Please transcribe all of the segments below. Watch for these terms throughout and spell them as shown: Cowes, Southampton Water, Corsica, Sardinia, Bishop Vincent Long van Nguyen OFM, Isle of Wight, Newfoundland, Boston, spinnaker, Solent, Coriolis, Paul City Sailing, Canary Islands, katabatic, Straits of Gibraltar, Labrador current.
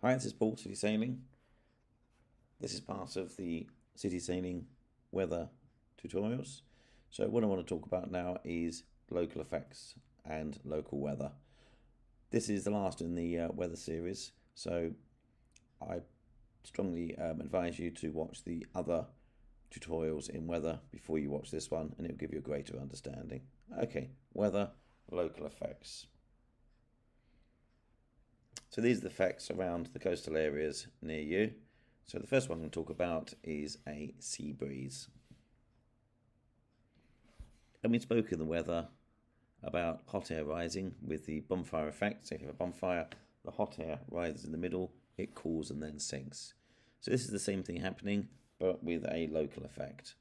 Hi, this is Paul City Sailing. This is part of the City Sailing weather tutorials. So what I want to talk about now is local effects and local weather. This is the last in the weather series, so I strongly advise you to watch the other tutorials in weather before you watch this one, and it will give you a greater understanding. Okay, weather, local effects. So these are the effects around the coastal areas near you. So the first one I'm going to talk about is a sea breeze. And we spoke in the weather about hot air rising with the bonfire effect. So if you have a bonfire, the hot air rises in the middle, it cools and then sinks. So this is the same thing happening, but with a local effect.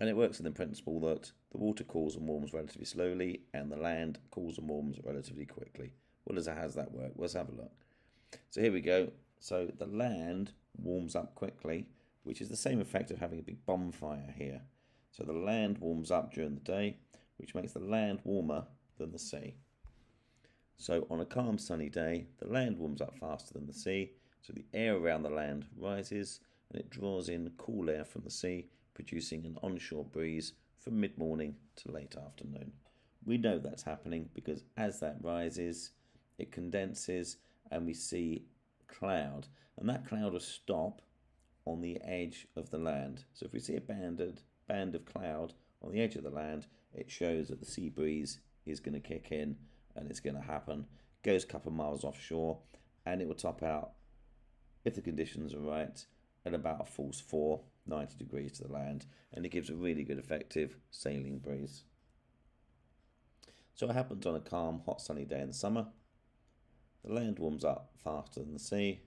And it works on the principle that the water cools and warms relatively slowly, and the land cools and warms relatively quickly. Well, how does that work? Well, let's have a look. So here we go. So the land warms up quickly, which is the same effect of having a big bonfire here. So the land warms up during the day, which makes the land warmer than the sea. So on a calm sunny day, the land warms up faster than the sea, so the air around the land rises and it draws in cool air from the sea, producing an onshore breeze from mid-morning to late afternoon. We know that's happening because as that rises, it condenses and we see cloud, and that cloud will stop on the edge of the land. So if we see a band of cloud on the edge of the land, it shows that the sea breeze is going to kick in and it's going to happen. It goes a couple of miles offshore and it will top out, if the conditions are right, at about a force 4, 90 degrees to the land, and it gives a really good effective sailing breeze. So it happens on a calm, hot, sunny day in the summer. The land warms up faster than the sea.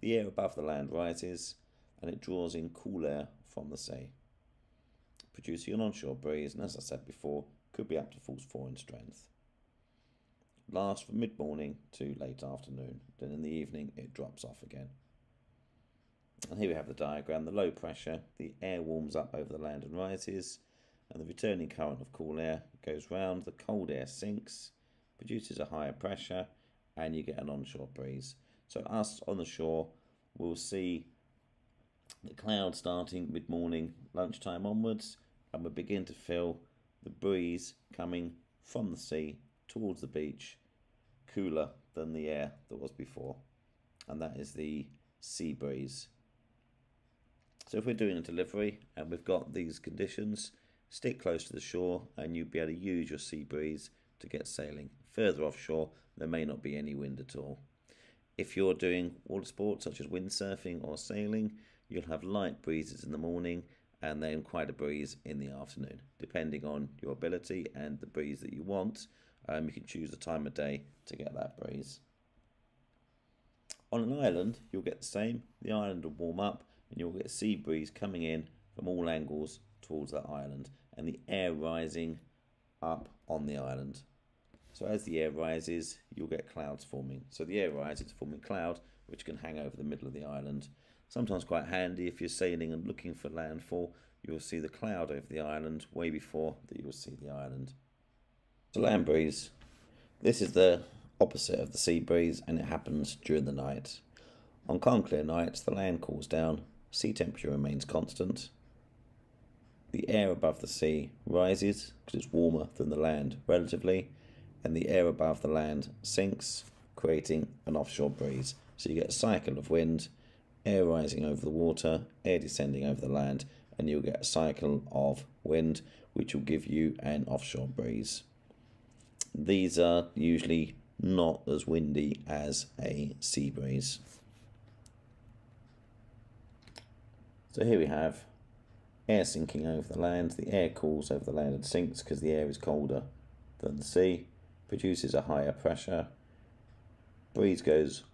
The air above the land rises and it draws in cool air from the sea, producing an onshore breeze, and as I said before, could be up to force 4 in strength. It lasts from mid-morning to late afternoon. Then in the evening it drops off again. And here we have the diagram, the low pressure, the air warms up over the land and rises, and the returning current of cool air goes round, the cold air sinks, produces a higher pressure, and you get an onshore breeze. So us on the shore will see the cloud starting mid-morning, lunchtime onwards, and we begin to feel the breeze coming from the sea towards the beach, cooler than the air that was before. And that is the sea breeze. So if we're doing a delivery and we've got these conditions, stick close to the shore and you'll be able to use your sea breeze to get sailing. Further offshore, there may not be any wind at all. If you're doing water sports such as windsurfing or sailing, you'll have light breezes in the morning and then quite a breeze in the afternoon. Depending on your ability and the breeze that you want, you can choose the time of day to get that breeze. On an island, you'll get the same. The island will warm up and you'll get a sea breeze coming in from all angles towards that island, and the air rising up on the island. So as the air rises, you'll get clouds forming. So the air rises, forming cloud, which can hang over the middle of the island. Sometimes quite handy if you're sailing and looking for landfall, you'll see the cloud over the island way before that you'll see the island. So land breeze. This is the opposite of the sea breeze, and it happens during the night. On calm, clear nights, the land cools down, sea temperature remains constant. The air above the sea rises because it's warmer than the land relatively, and the air above the land sinks, creating an offshore breeze. So you get a cycle of wind, air rising over the water, air descending over the land, and you'll get a cycle of wind which will give you an offshore breeze. These are usually not as windy as a sea breeze. So here we have air sinking over the land, the air cools over the land and sinks because the air is colder than the sea, produces a higher pressure, breeze goes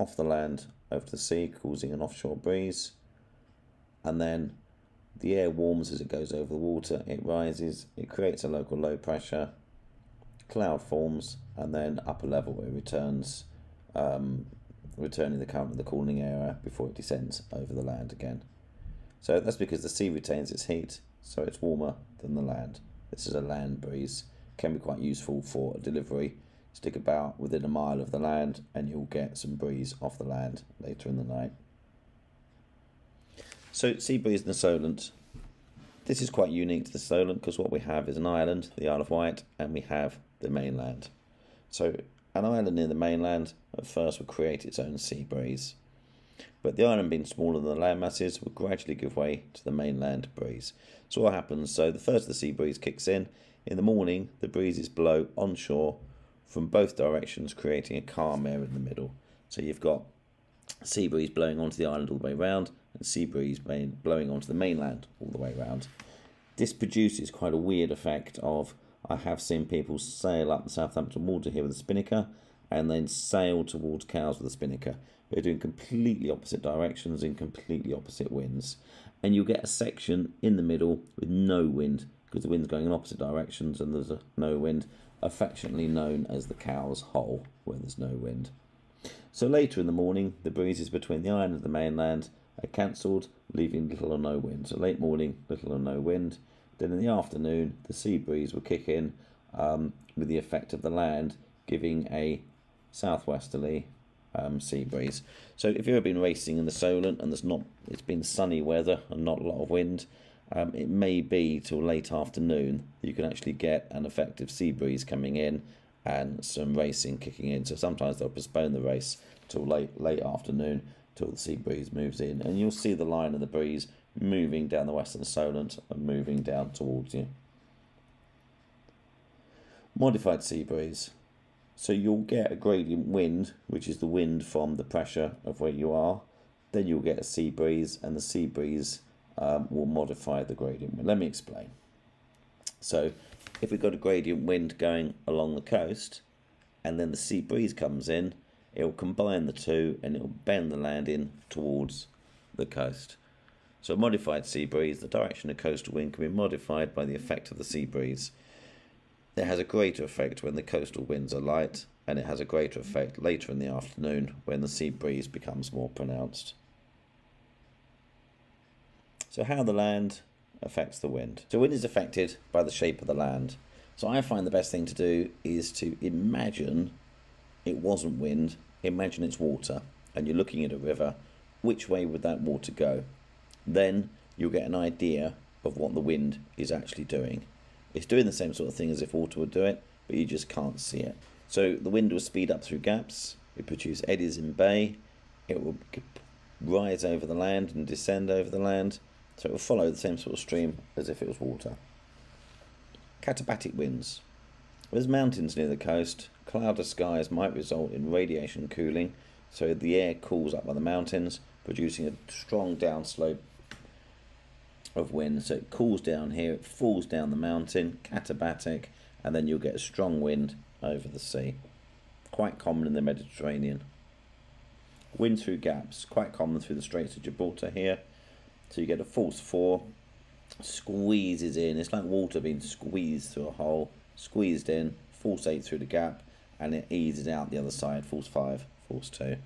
off the land over the sea, causing an offshore breeze, and then the air warms as it goes over the water, it rises, it creates a local low pressure, cloud forms, and then upper level it returns, returning the current of the cooling air before it descends over the land again. So that's because the sea retains its heat, so it's warmer than the land. This is a land breeze. Can be quite useful for a delivery, Stick about within a mile of the land and you'll get some breeze off the land later in the night. So sea breeze in the Solent. This is quite unique to the Solent because what we have is an island, the Isle of Wight, and we have the mainland. So an island near the mainland at first would create its own sea breeze. But the island being smaller than the land masses will gradually give way to the mainland breeze. So what happens? So the first of the sea breeze kicks in the morning the breezes blow onshore from both directions, creating a calm air in the middle. So you've got sea breeze blowing onto the island all the way round and sea breeze blowing onto the mainland all the way round. This produces quite a weird effect of, I have seen people sail up the Southampton Water here with a spinnaker and then sail towards Cowes with a spinnaker. They're doing completely opposite directions in completely opposite winds. And you'll get a section in the middle with no wind because the wind's going in opposite directions and there's no wind, affectionately known as the Cowes Hole, where there's no wind. So later in the morning, the breezes between the island and the mainland are cancelled, leaving little or no wind. So late morning, little or no wind. Then in the afternoon, the sea breeze will kick in with the effect of the land, giving a southwesterly sea breeze. So if you've ever been racing in the Solent and it's been sunny weather and not a lot of wind, it may be till late afternoon you can actually get an effective sea breeze coming in and some racing kicking in. So sometimes they'll postpone the race till late afternoon till the sea breeze moves in, and you'll see the line of the breeze moving down the western Solent and moving down towards you. Modified sea breeze. So you'll get a gradient wind, which is the wind from the pressure of where you are. Then you'll get a sea breeze, and the sea breeze will modify the gradient wind. Let me explain. So if we've got a gradient wind going along the coast and then the sea breeze comes in, it'll combine the two and it'll bend the land in towards the coast. So a modified sea breeze, the direction of coastal wind can be modified by the effect of the sea breeze. It has a greater effect when the coastal winds are light, and it has a greater effect later in the afternoon when the sea breeze becomes more pronounced. So how the land affects the wind. So wind is affected by the shape of the land. So I find the best thing to do is to imagine it wasn't wind, imagine it's water, and you're looking at a river, which way would that water go? Then you'll get an idea of what the wind is actually doing. It's doing the same sort of thing as if water would do it, but you just can't see it. So the wind will speed up through gaps, it produces eddies in bay, it will rise over the land and descend over the land, so it will follow the same sort of stream as if it was water. Katabatic winds. There's mountains near the coast, cloudless skies might result in radiation cooling, so the air cools up by the mountains, producing a strong downslope of wind. So it cools down here, it falls down the mountain, katabatic, and then you'll get a strong wind over the sea. Quite common in the Mediterranean. Wind through gaps, quite common through the Straits of Gibraltar here. So you get a force 4, squeezes in, it's like water being squeezed through a hole, squeezed in, force 8 through the gap, and it eases out the other side, force 5, force 2.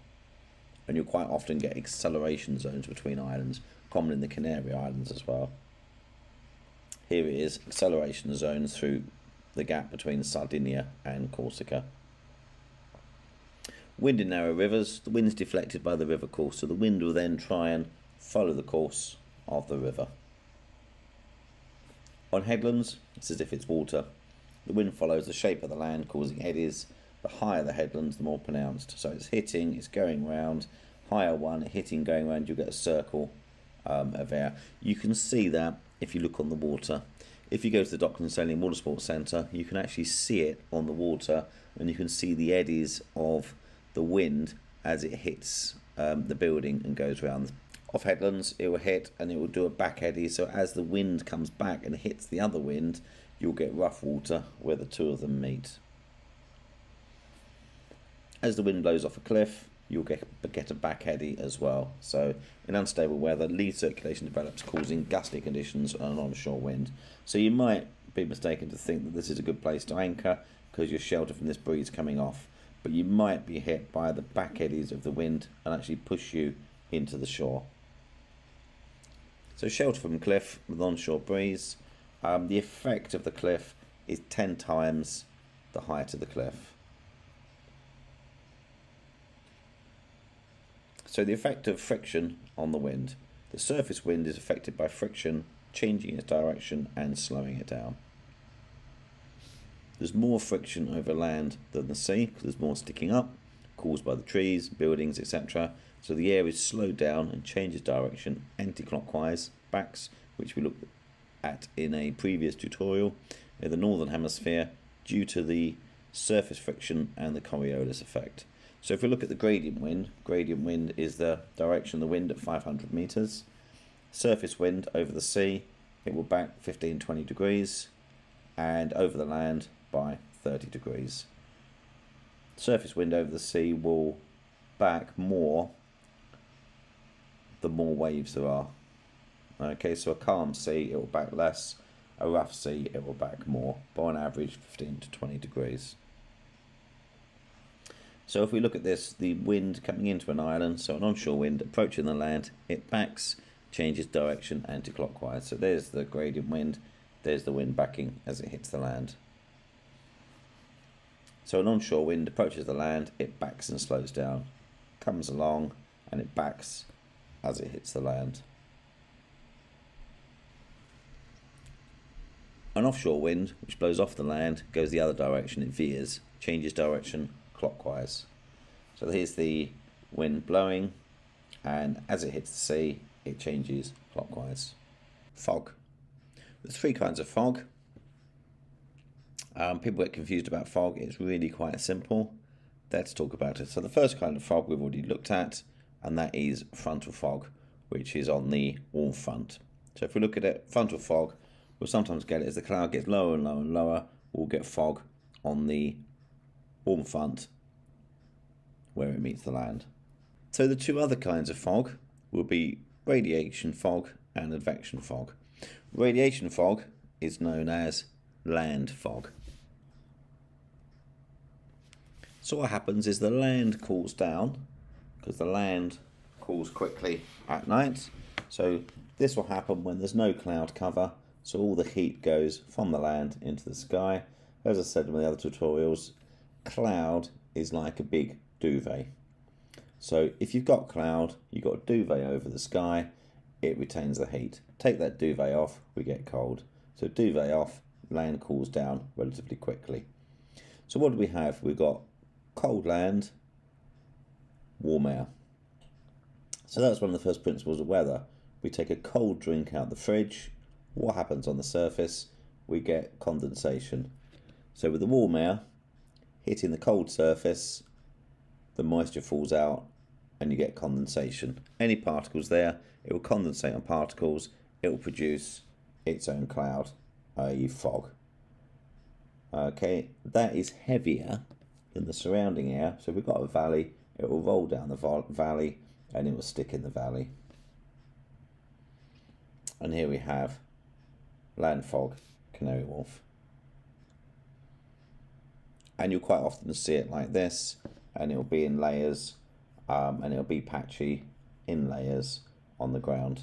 And you'll quite often get acceleration zones between islands, common in the Canary Islands as well. Here it is, acceleration zones through the gap between Sardinia and Corsica. Wind in narrow rivers, the wind's deflected by the river course, so the wind will then try and follow the course of the river. On headlands, it's as if it's water. The wind follows the shape of the land, causing eddies. The higher the headlands, the more pronounced. So it's hitting, it's going round, higher one, hitting, going round, you'll get a circle of air. You can see that if you look on the water. If you go to the Docklands Sailing Watersports Centre, you can actually see it on the water, and you can see the eddies of the wind as it hits the building and goes round. Off headlands, it will hit and it will do a back eddy, so as the wind comes back and hits the other wind, you'll get rough water where the two of them meet. As the wind blows off a cliff, you'll get a back eddy as well. So in unstable weather, lead circulation develops, causing gusty conditions and an onshore wind. So you might be mistaken to think that this is a good place to anchor because you're sheltered from this breeze coming off, but you might be hit by the back eddies of the wind and actually push you into the shore. So shelter from cliff with onshore breeze. The effect of the cliff is 10 times the height of the cliff. So the effect of friction on the wind. The surface wind is affected by friction, changing its direction and slowing it down. There's more friction over land than the sea, because there's more sticking up, caused by the trees, buildings, etc. So the air is slowed down and changes direction anti-clockwise, backs, which we looked at in a previous tutorial, in the northern hemisphere, due to the surface friction and the Coriolis effect. So if we look at the gradient wind is the direction of the wind at 500 meters. Surface wind over the sea, it will back 15-20 degrees, and over the land by 30 degrees. Surface wind over the sea will back more the more waves there are. Okay, so a calm sea, it will back less. A rough sea, it will back more, by on average 15-20 degrees. So if we look at this, the wind coming into an island, so an onshore wind approaching the land, it backs, changes direction anti-clockwise. So there's the gradient wind, there's the wind backing as it hits the land. So an onshore wind approaches the land, it backs and slows down, comes along and it backs as it hits the land. An offshore wind, which blows off the land, goes the other direction, it veers, changes direction clockwise. So here's the wind blowing, and as it hits the sea it changes clockwise. Fog. There's three kinds of fog. People get confused about fog. It's really quite simple. Let's talk about it. So the first kind of fog we've already looked at, and that is frontal fog, which is on the warm front. So if we look at it, frontal fog, we'll sometimes get it as the cloud gets lower and lower and lower, we'll get fog on the warm front where it meets the land. So the two other kinds of fog will be radiation fog and advection fog. Radiation fog is known as land fog. So what happens is the land cools down, because the land cools quickly at night. So this will happen when there's no cloud cover, so all the heat goes from the land into the sky. As I said in the other tutorials, cloud is like a big duvet. So if you've got cloud, you've got a duvet over the sky, it retains the heat. Take that duvet off, we get cold. So duvet off, land cools down relatively quickly. So what do we have? We've got cold land, warm air. So that's one of the first principles of weather. We take a cold drink out the fridge. What happens on the surface? We get condensation. So with the warm air hitting the cold surface, the moisture falls out and you get condensation. Any particles there, it will condensate on particles, it will produce its own cloud, i.e. fog. Okay, that is heavier than the surrounding air, so if we've got a valley, it will roll down the valley and it will stick in the valley. And here we have land fog, Canary Wharf. And you'll quite often see it like this, and it'll be in layers, and it'll be patchy in layers on the ground.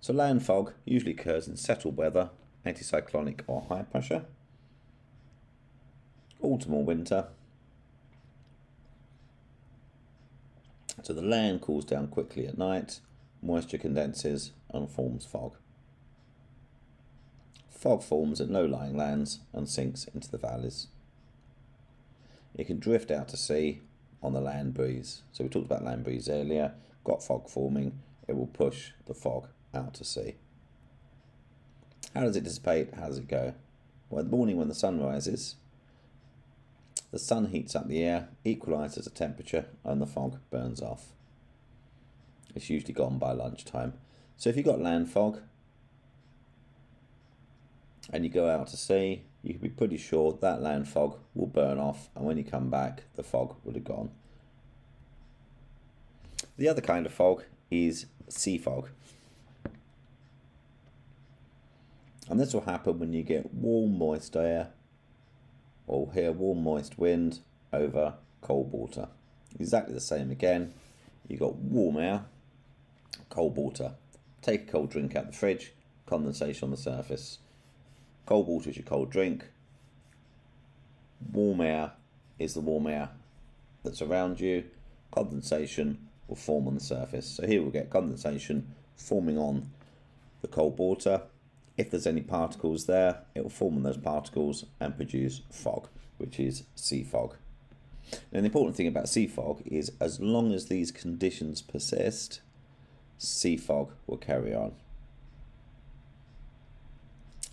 So land fog usually occurs in settled weather, anticyclonic or high pressure, autumn or winter. So the land cools down quickly at night, moisture condenses and forms fog. Fog forms at low-lying lands and sinks into the valleys. It can drift out to sea on the land breeze. So we talked about land breeze earlier. Got fog forming, it will push the fog out to sea. How does it dissipate? How does it go? Well, in the morning when the sun rises, the sun heats up the air, equalises the temperature, and the fog burns off. It's usually gone by lunchtime. So if you've got land fog, and you go out to sea, you can be pretty sure that land fog will burn off, and when you come back the fog would have gone. The other kind of fog is sea fog, and this will happen when you get warm moist air or hear warm moist wind over cold water. Exactly the same again, you've got warm air, cold water. Take a cold drink out the fridge, condensation on the surface. Cold water is your cold drink. Warm air is the warm air that's around you. condensation will form on the surface. So here we'll get condensation forming on the cold water. If there's any particles there, it will form on those particles and produce fog, which is sea fog. And the important thing about sea fog is as long as these conditions persist, sea fog will carry on.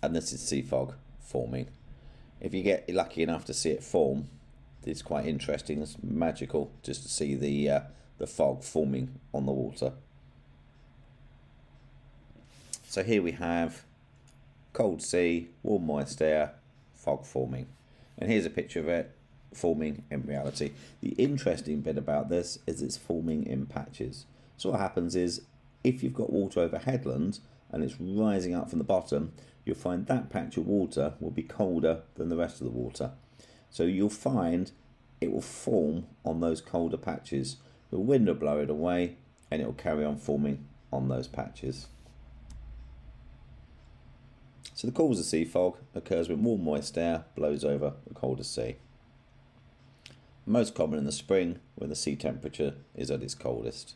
And this is sea fog forming. If you get lucky enough to see it form, it's quite interesting, it's magical just to see the fog forming on the water. So here we have cold sea, warm moist air, fog forming. And here's a picture of it forming in reality. The interesting bit about this is it's forming in patches. So what happens is if you've got water over headland and it's rising up from the bottom, you'll find that patch of water will be colder than the rest of the water. So you'll find it will form on those colder patches. The wind will blow it away and it will carry on forming on those patches. So the cause of sea fog occurs when warm moist air blows over the colder sea. Most common in the spring when the sea temperature is at its coldest.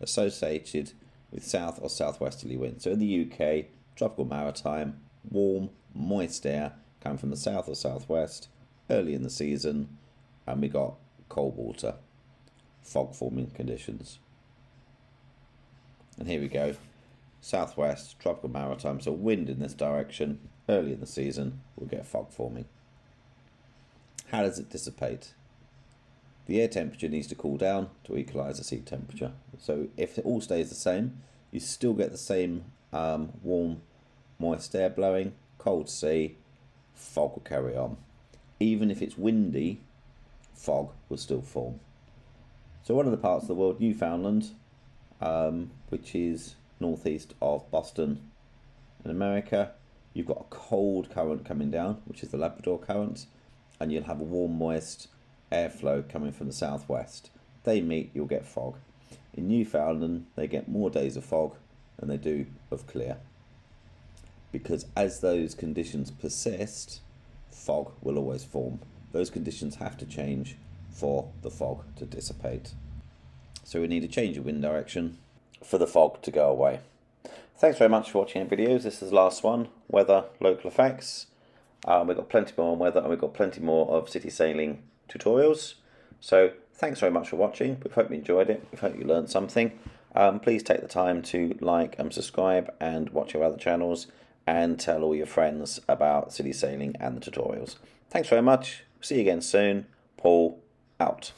Associated with south or southwesterly winds. So in the UK, tropical maritime, warm, moist air come from the south or southwest early in the season, and we got cold water, fog forming conditions. And here we go, southwest, tropical maritime, so wind in this direction early in the season, we'll get fog forming. How does it dissipate? The air temperature needs to cool down to equalise the sea temperature. So if it all stays the same, you still get the same warm, moist air blowing, cold sea, fog will carry on. Even if it's windy, fog will still form. So one of the parts of the world, Newfoundland, which is northeast of Boston in America, you've got a cold current coming down, which is the Labrador current, and you'll have a warm, moist airflow coming from the southwest. They meet, you'll get fog. In Newfoundland, they get more days of fog than they do of clear, because as those conditions persist, fog will always form. Those conditions have to change for the fog to dissipate. So we need a change of wind direction for the fog to go away. Thanks very much for watching our videos. This is the last one, weather, local effects. We've got plenty more on weather, and we've got plenty more of city sailing tutorials. So thanks very much for watching. We hope you enjoyed it. We hope you learned something. Please take the time to like and subscribe and watch our other channels, and tell all your friends about city sailing and the tutorials. Thanks very much. See you again soon. Paul out.